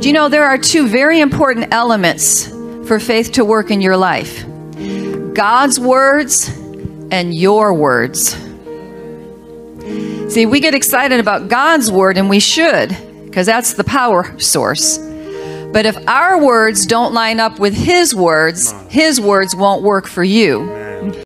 Do you know there are two very important elements for faith to work in your life? God's words and your words. See, we get excited about God's word, and we should, because that's the power source. But if our words don't line up with his words won't work for you.